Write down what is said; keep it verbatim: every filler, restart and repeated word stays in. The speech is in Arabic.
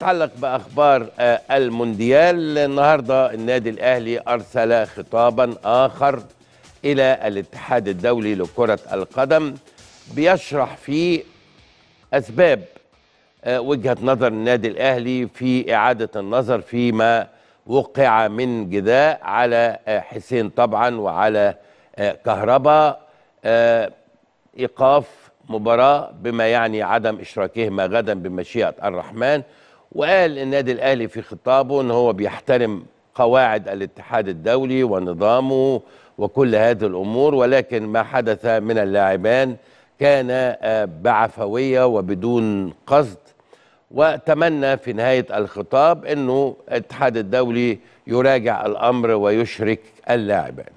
تتعلق بأخبار المونديال. النهاردة النادي الأهلي أرسل خطابا آخر إلى الاتحاد الدولي لكرة القدم بيشرح فيه أسباب وجهة نظر النادي الأهلي في إعادة النظر فيما وقع من جداء على حسين طبعا وعلى كهربا، إيقاف مباراة بما يعني عدم إشراكهما غدا بمشيئة الرحمن. وقال النادي الأهلي في خطابه أنه هو بيحترم قواعد الاتحاد الدولي ونظامه وكل هذه الأمور، ولكن ما حدث من اللاعبان كان بعفوية وبدون قصد، وتمنى في نهاية الخطاب أنه الاتحاد الدولي يراجع الأمر ويشرك اللاعبان.